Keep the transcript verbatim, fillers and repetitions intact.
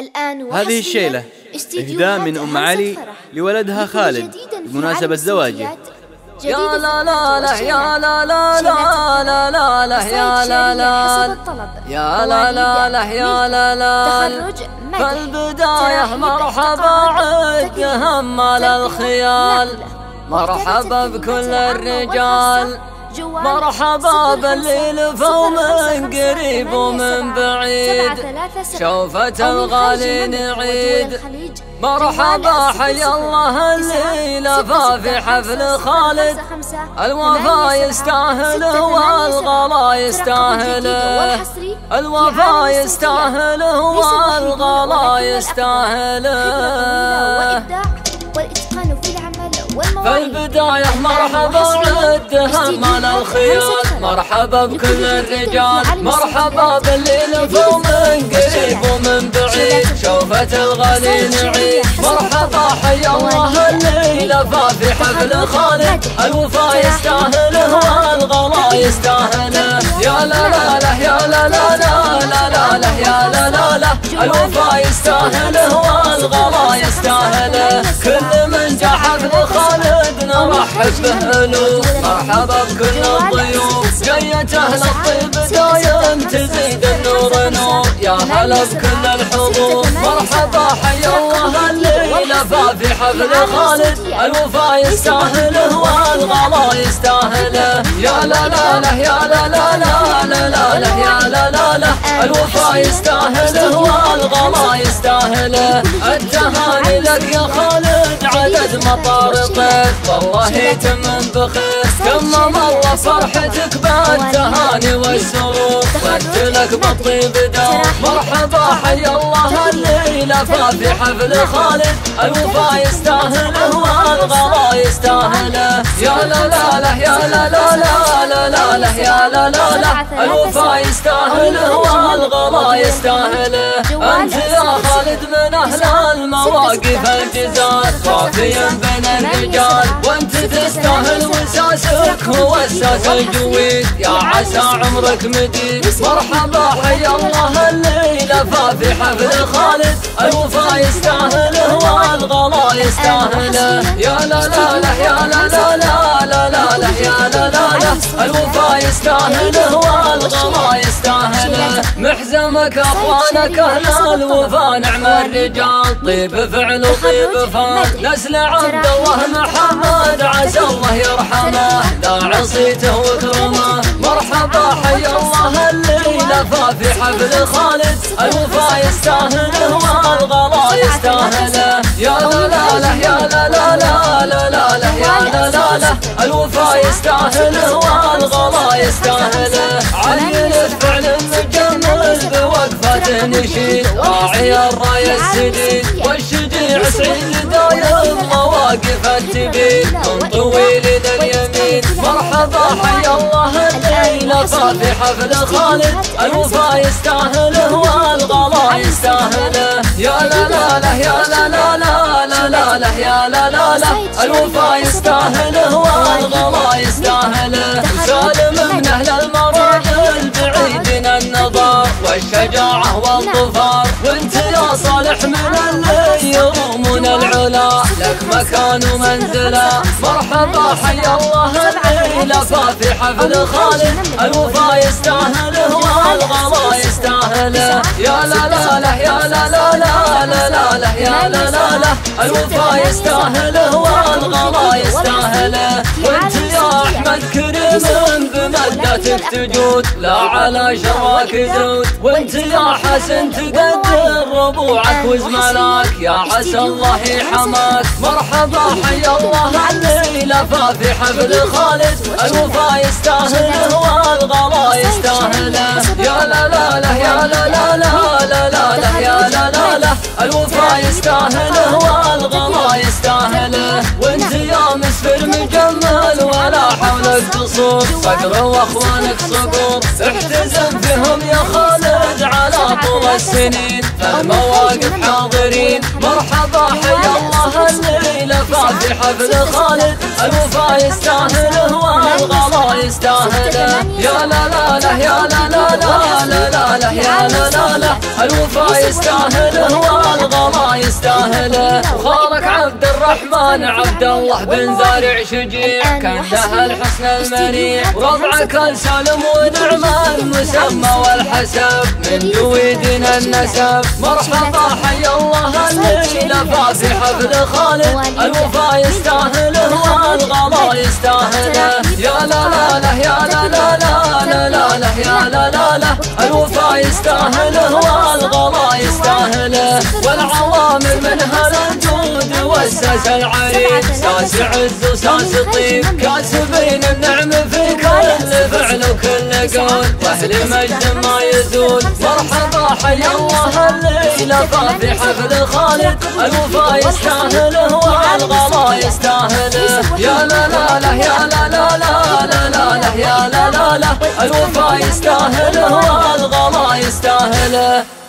الآن هذه الشيلة إهداء من أم علي لولدها خالد بمناسبة زواجه. يا لا لا لا يا لا لا لا لا لا يا لا لا يا لا لا لا يا لا لا فالبداية مرحبا عدك همال الخيال، مرحبا بكل الرجال، مرحبا بالليل فومن قريب ومن بعيد، شوفة الغالي نعيد مرحبا حي الله اللي لفا في حفل خالد. الوفا يستاهله والغلا يستاهله، الوفا يستاهله والغلا يستاهله. فالبداية مرحبا عدها مال الخيال، مرحبا بكل الرجال، مرحبا بالليل فومن قريب ومن بعيد، شوفة الغالي نعيد مرحبا حي الله اللي لفا في حفل خالد. الوفا يستاهله والغلا يستاهله، يا لا لا لا يا لا لا لا لا يا لا لا لا الوفا يستاهله والغلا يستاهله. كل من جا حفل خالد نرحب بأهله، مرحبا بكل الضيوف جيت أهل الطيب دايم تزيد النور نور، يا هلا بكل الحضور مرحبا حي الله اللي لفا في حفل خالد. الوفا يستاهله والغلا يستاهله، يا لا لا لا يا لا لا لا لا يا لا لا لا الوفا يستاهله والغلا يستاهله. التهاني لك يا خالد عدد مطارقك والله يتمم بخير، تمم الله فرحتك بالتهاني والسرور، وجلك بالطيب دوم مرحبا حي الله اللي لفا في حفل خالد. الوفا يستاهله والغلا يستاهله، يا لا لا لا يا لا لا لا لا لا يا لا لا لا الوفا يستاهله والغلا يستاهله. أنت يا خالد من أهل المواقف الجزال صافيا بين الرجال، وأنت تستاهل وساسك هو الساس الجويد، يا عسى عمرك مديد مرحبا حي الله اللي لفا في حفل خالد. الوفا يستاهله والغلا يستاهله، يا لا لا لا يا لا لا لا لا يا لا لا لا الوفا يستاهله والغلا يستاهله. محزمك أخوانك أهل الوفا نعم الرجال، طيب فعل وطيب فعل نسل عبد الله محمد عسى الله يرحمه داع صيته وكرمه، مرحبا حي الله اللي لفا في حفل خالد. الوفا يستاهله والغلا يستاهله، يا لا لا يا لا لا لا لا يا لا لا لا الوفا يستاهله والغلا يستاهله. عين الفعل مجمل بوقفة نشيد راعي الراي السديد، والشجيع سعيد دايم مواقفه تبيد، من طويل لليمين مرحبا حي الله اللي لفا في حفل خالد. الوفا يستاهله والغلا يستاهله، يا لا لا لا يا لا لا لا لا لا يا لا لا لا الوفا يستاهله والغلا يستاهله. سالم من أهل المراحل بعيد عن النظر والشجاعة والظفر، وانت يا صالح من اللي يرومون العلا لك مكان ومنزلة، مرحبا حي الله اللي لفا في حفل خالد. الوفا يستاهله والغلا يستاهله، يا لا لا لا يا لا لا لا لا يا لا لا لا الوفا يستاهله والغلا يستاهله. وانت يا أحمد كريم بمادتك تجود لا على شراك زود، وانت يا حسن تقدر ربوعك وزملاك يا عسى الله يحماك، مرحبا حي الله اللي لفا في حفل خالد. الوفا يستاهله والغلا يستاهله، يا لا لا لا يا لا لا لا لا يا لا لا لا الوفا يستاهله والغلا يستاهله. وانت يا مسفر مجمل ولا حولك قصور، صقر واخوانك صقور احتزم فيهم يا خالد على طول السنين، فالمواقف حاضرين مرحبا حي الله اللي لفا في حفل خالد. الوفا يستاهله والغلا يستاهله، يا لا لا لا يا لا لا لا لا لا يا لا لا لا الوفا يستاهله. العلا وخالك عبد الرحمن عبد الله بن زارع شجيع كان له الحسن المنيع وضعك السالم ونعمة المسمى والحسب من دويدنا النسب مرحبا حي الله الليلة فاتحة بخالد الوفا يستاهله والغلا يستاهله يا لا لا له يا لا لا لا لا له يا لا لا له الوفا يستاهله والغلا يستاهله والعوامل منها الجود والساس العريق ساس عز وساس طيب كاسبين النعم في كل فعل وكل قول واهل مجد ما يزول مرحبا حي الله الليله في حفل خالد الوفا يستاهله والغلا يستاهله يا لا لا له يا لا لا لا له يا لا لا له الوفا يستاهله والغلا يستاهله.